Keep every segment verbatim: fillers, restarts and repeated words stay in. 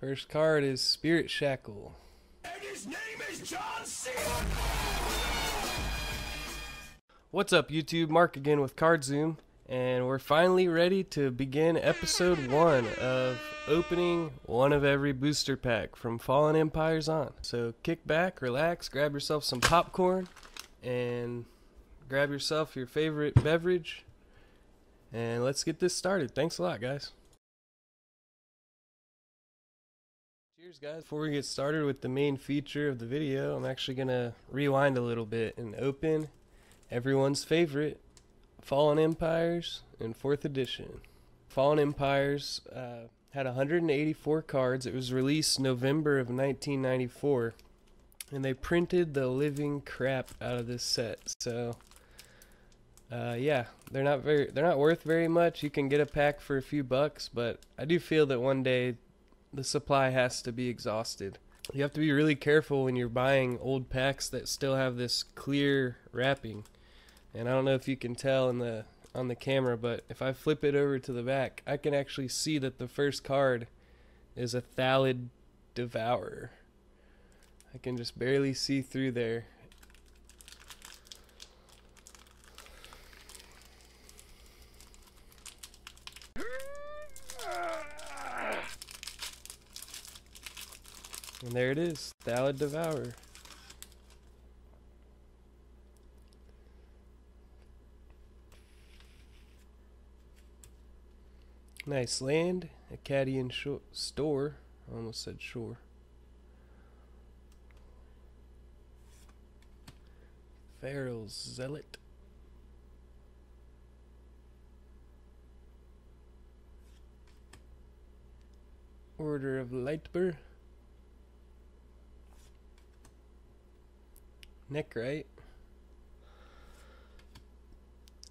First card is Spirit Shackle. And his name is John C. What's up, YouTube? Mark again with Card Zoom, and we're finally ready to begin episode one of opening one of every booster pack from Fallen Empires on. So kick back, relax, grab yourself some popcorn, and grab yourself your favorite beverage, and let's get this started. Thanks a lot, guys. Cheers, guys. Before we get started with the main feature of the video, I'm actually gonna rewind a little bit and open everyone's favorite Fallen Empires in Fourth Edition. Fallen Empires uh, had one hundred eighty-four cards. It was released November of nineteen ninety-four, and they printed the living crap out of this set. So, uh, yeah, they're not very, they're not worth very much. You can get a pack for a few bucks, but I do feel that one day the supply has to be exhausted. You have to be really careful when you're buying old packs that still have this clear wrapping. And I don't know if you can tell in the on the camera, but if I flip it over to the back, I can actually see that the first card is a Thallid Devourer. I can just barely see through there. And there it is, Thallid Devourer. Nice land, Acadian store. I almost said shore. Feral Zealot. Order of Lightburr. Neckrite.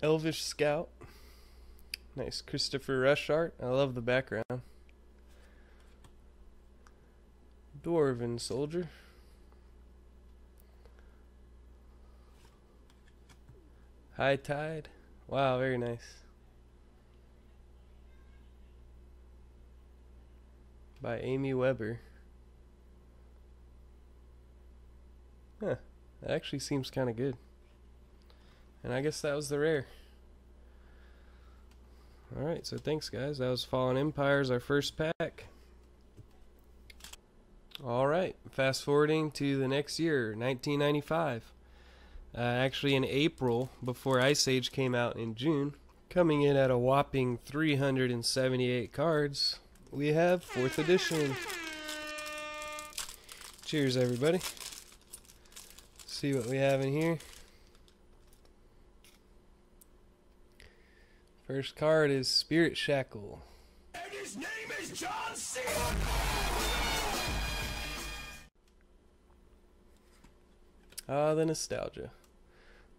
Elvish Scout. Nice, Christopher Rush art. I love the background. Dwarven soldier. High Tide. Wow, very nice. By Amy Weber. Huh, that actually seems kind of good. And I guess that was the rare. Alright, so thanks, guys. That was Fallen Empires, our first pack. Alright, fast forwarding to the next year, nineteen ninety-five. Uh, actually in April, before Ice Age came out in June, coming in at a whopping three hundred seventy-eight cards, we have Fourth Edition. Cheers, everybody. See what we have in here. First card is Spirit Shackle. And his name is John C. Ah, the nostalgia.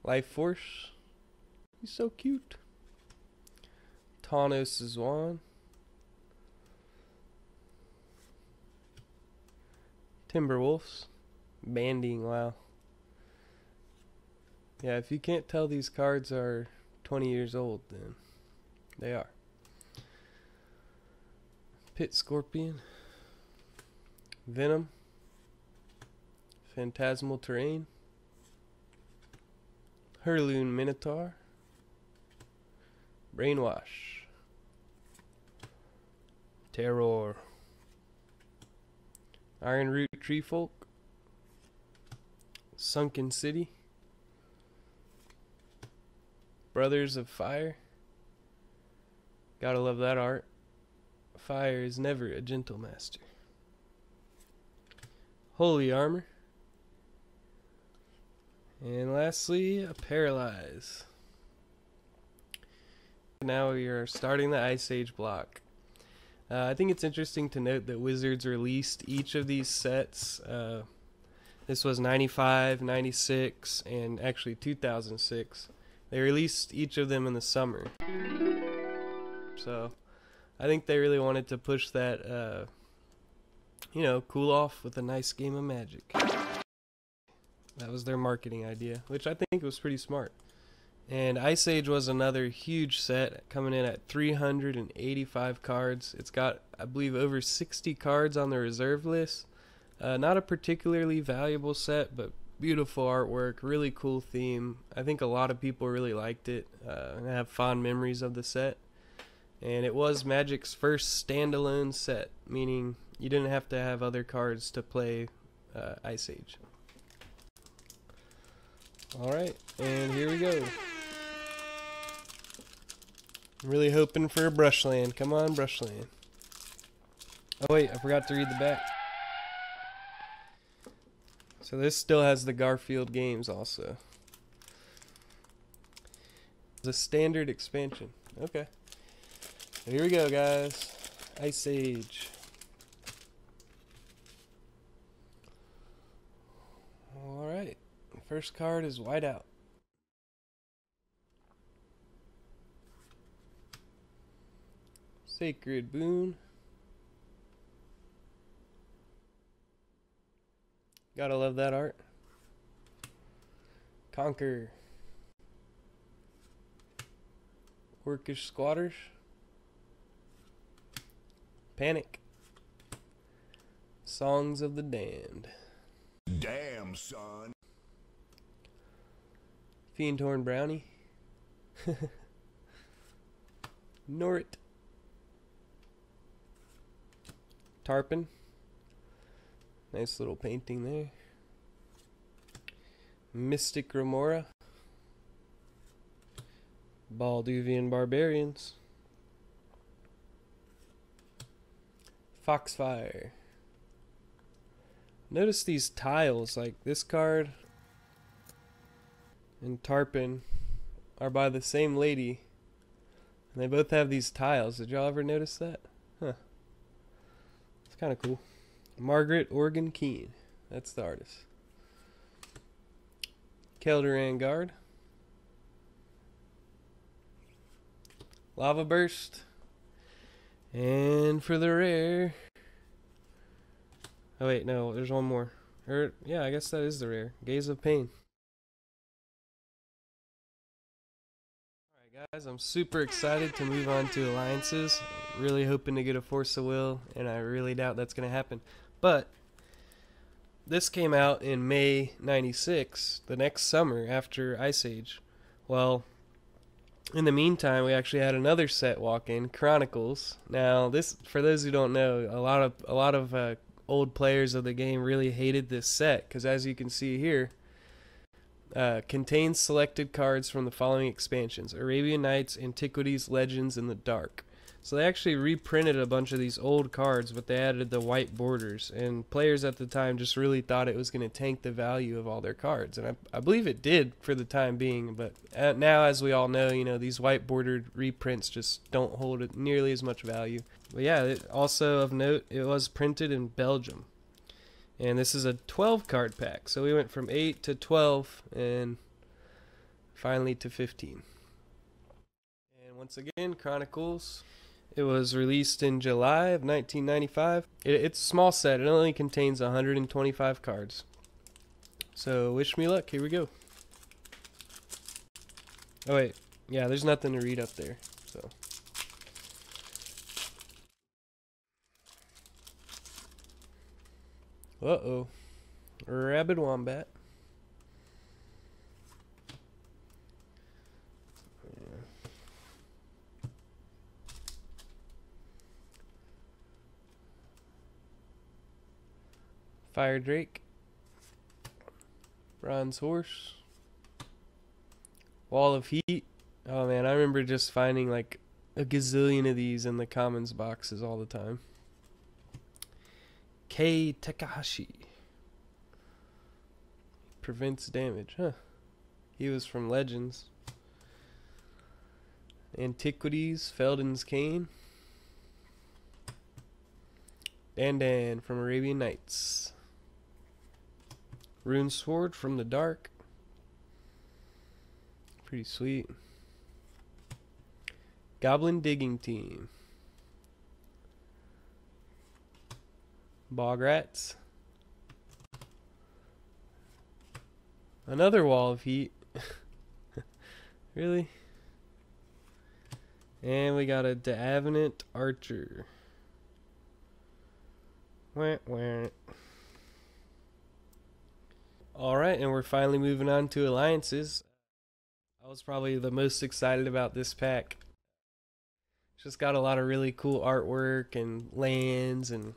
Life Force. He's so cute. Tawnos's Wand. Timberwolves. Banding, wow. Yeah, if you can't tell these cards are twenty years old, then they are. Pit Scorpion. Venom. Phantasmal Terrain. Hurloon Minotaur. Brainwash. Terror. Ironroot Treefolk. Sunken City. Brothers of Fire. Gotta love that art. Fire is never a gentle master. Holy Armor. And lastly, a Paralyze. Now we are starting the Ice Age block. Uh, I think it's interesting to note that Wizards released each of these sets. Uh, this was ninety-five, ninety-six, and actually two thousand six. They released each of them in the summer. So I think they really wanted to push that, uh, you know, cool off with a nice game of Magic. That was their marketing idea, which I think was pretty smart. And Ice Age was another huge set, coming in at three hundred eighty-five cards. It's got, I believe, over sixty cards on the reserve list. Uh, not a particularly valuable set, but beautiful artwork, really cool theme. I think a lot of people really liked it uh, and have fond memories of the set. And it was Magic's first standalone set, meaning you didn't have to have other cards to play uh, Ice Age. Alright, and here we go. I'm really hoping for a Brushland. Come on, Brushland. Oh wait, I forgot to read the back. So this still has the Garfield games also. It's a standard expansion. Okay. Here we go, guys. Ice Age. Alright. First card is Whiteout. Sacred Boon. Gotta love that art. Conquer. Orcish Squatters. Panic. Songs of the Damned. Damn, son. Fiendhorn Brownie. Norit. Tarpon. Nice little painting there. Mystic Remora. Balduvian Barbarians. Foxfire. Notice these tiles, like this card and Tarpon are by the same lady. And they both have these tiles. Did y'all ever notice that? Huh. It's kind of cool. Margaret Organ Keane. That's the artist. Keldoran Guard. Lava Burst. And for the rare. Oh wait, no, there's one more. Or yeah, I guess that is the rare. Gaze of Pain. Alright guys, I'm super excited to move on to Alliances. Really hoping to get a Force of Will, and I really doubt that's going to happen. But this came out in May ninety-six, the next summer after Ice Age. Well, in the meantime, we actually had another set walk in, Chronicles. Now, this, for those who don't know, a lot of a lot of uh, old players of the game really hated this set because, as you can see here, uh, contains selected cards from the following expansions: Arabian Nights, Antiquities, Legends, and the Dark. So they actually reprinted a bunch of these old cards, but they added the white borders. And players at the time just really thought it was going to tank the value of all their cards. And I, I believe it did for the time being. But now, as we all know, you know, these white bordered reprints just don't hold nearly as much value. But yeah, it, also of note, it was printed in Belgium. And this is a twelve card pack. So we went from eight to twelve and finally to fifteen. And once again, Chronicles. It was released in July of nineteen ninety-five. It, it's a small set. It only contains one hundred twenty-five cards. So wish me luck. Here we go. Oh wait, yeah, there's nothing to read up there. So uh oh, Rabid Wombat. Fire Drake, Bronze Horse, Wall of Heat. Oh man, I remember just finding like a gazillion of these in the commons boxes all the time. K Takahashi prevents damage, huh? He was from Legends. Antiquities, Feldon's Cane. Dandan from Arabian Nights. Rune Sword from the Dark. Pretty sweet. Goblin Digging Team. Bog Rats. Another Wall of Heat. Really? And we got a Davenant Archer. Wah, wah. Alright, and we're finally moving on to Alliances. I was probably the most excited about this pack. Just got a lot of really cool artwork and lands, and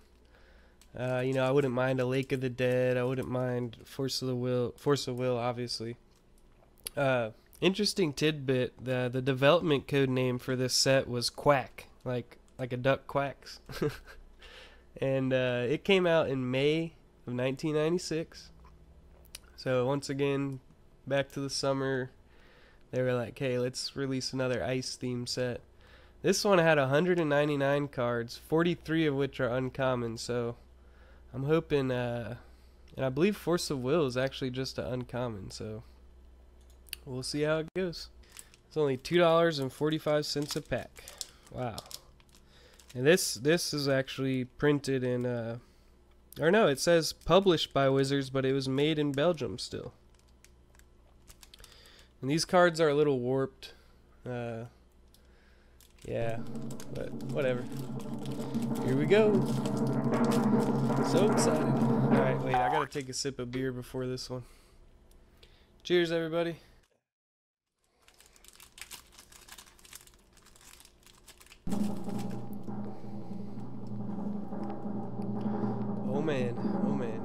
uh, you know, I wouldn't mind a Lake of the Dead. I wouldn't mind Force of the Will, Force of Will, obviously. Uh, interesting tidbit: the the development code name for this set was Quack, like like a duck quacks, and uh, it came out in May of nineteen ninety-six. So once again, back to the summer. They were like, "Hey, let's release another ice theme set." This one had one hundred ninety-nine cards, forty-three of which are uncommon, so I'm hoping, uh, and I believe Force of Will is actually just an uncommon, so we'll see how it goes. It's only two dollars and forty-five cents a pack. Wow. And this, this is actually printed in, uh, or no, it says published by Wizards, but it was made in Belgium still. And these cards are a little warped, uh... yeah, but whatever. Here we go. So excited. Alright, wait, I gotta take a sip of beer before this one. Cheers, everybody. Oh man, oh man.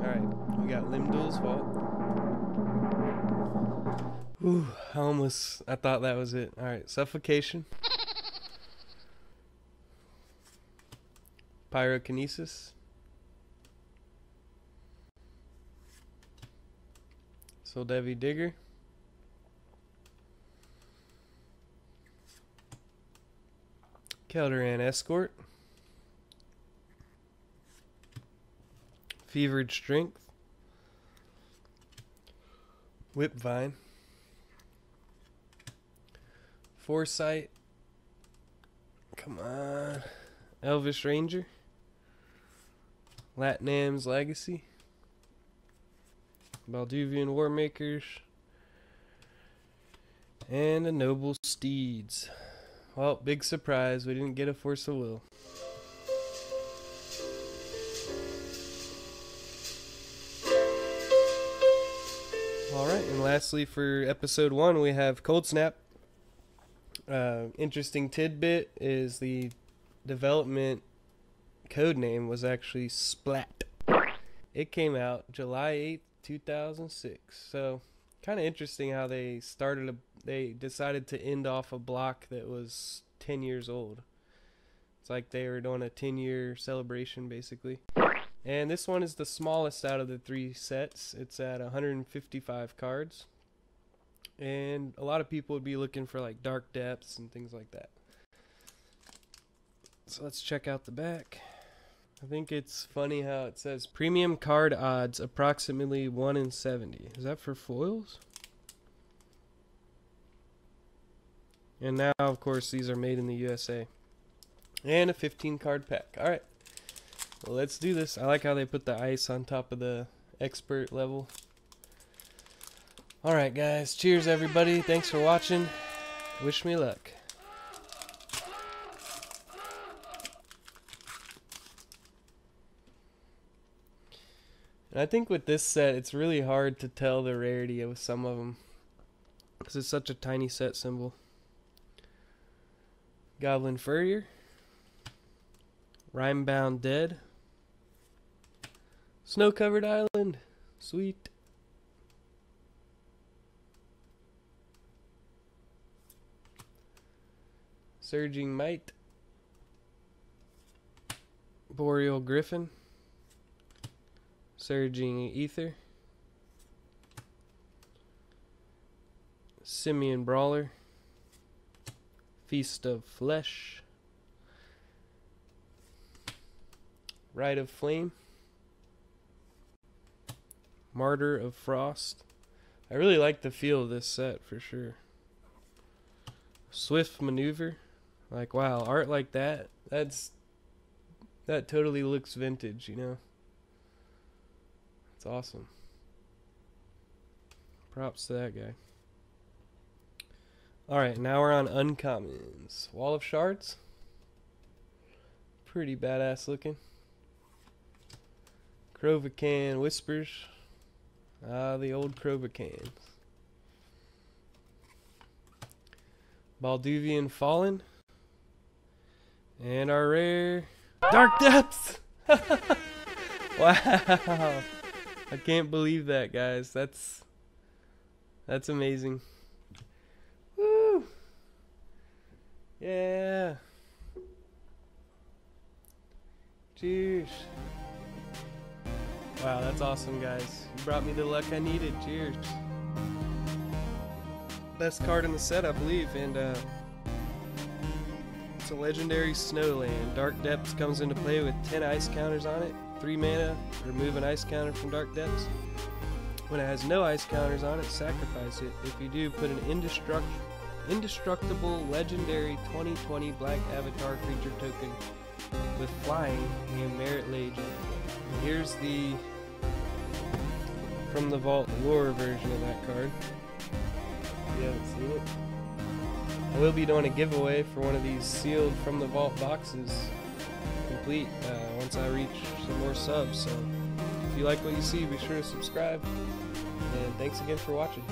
Alright, we got Limdul's Vault. Ooh, I almost, I thought that was it. Alright, Suffocation. Pyrokinesis, Soldevi Digger, Keldoran Escort, Fevered Strength, Whipvine, Foresight, come on, Elvish Ranger, Latnam's Legacy, Balduvian Warmakers, and a Noble Steeds. Well, big surprise, we didn't get a Force of Will. Alright, and lastly for episode one we have Cold Snap. Uh, interesting tidbit is the development codename was actually Splat. It came out July eighth two thousand six, so kind of interesting how they started a, they decided to end off a block that was ten years old. It's like they were doing a ten year celebration basically. And this one is the smallest out of the three sets. It's at one hundred fifty-five cards, and a lot of people would be looking for like Dark Depths and things like that. So let's check out the back. I think it's funny how it says premium card odds approximately one in seventy. Is that for foils? And now, of course, these are made in the U S A. And a fifteen card pack. Alright. Well, let's do this. I like how they put the ice on top of the expert level. Alright, guys. Cheers, everybody. Thanks for watching. Wish me luck. I think with this set, it's really hard to tell the rarity of some of them, because it's such a tiny set symbol. Goblin Furrier, Rhymebound Dead, Snow-Covered Island, sweet. Surging Might, Boreal Griffin, Surging Ether, Simian Brawler, Feast of Flesh, Rite of Flame, Martyr of Frost. I really like the feel of this set for sure. Swift Maneuver, like wow, art like that, that's, that totally looks vintage, you know. It's awesome. Props to that guy. Alright, now we're on uncommons. Wall of Shards. Pretty badass looking. Crovacan Whispers. Ah, the old Crovacans. Balduvian Fallen. And our rare Dark Depths! Wow! I can't believe that, guys. That's that's amazing. Woo! Yeah! Cheers! Wow, that's awesome, guys. You brought me the luck I needed. Cheers! Best card in the set, I believe, and uh, it's a legendary Snowland. Dark Depths comes into play with ten ice counters on it. three mana, remove an ice counter from Dark Depths. When it has no ice counters on it, sacrifice it. If you do, put an indestruct indestructible legendary twenty twenty black avatar creature token with flying named Merit Legion. Here's the from the Vault lore version of that card. If you haven't seen it. I will be doing a giveaway for one of these sealed from the Vault boxes. Complete uh, once I reach some more subs. So if you like what you see, be sure to subscribe, and thanks again for watching.